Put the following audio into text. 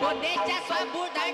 Bonita sua bunda,